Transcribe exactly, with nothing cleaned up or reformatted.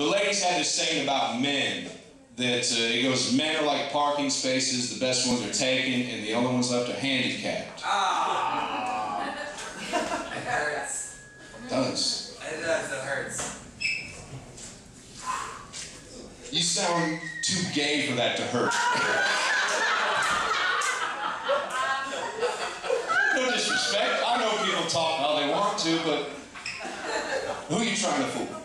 But ladies had this saying about men that uh, it goes, men are like parking spaces, the best ones are taken, and the only ones left are handicapped. Ah, oh. It hurts. It does. It does, it hurts. You sound too gay for that to hurt. No disrespect, I know people talk how they want to, but who are you trying to fool?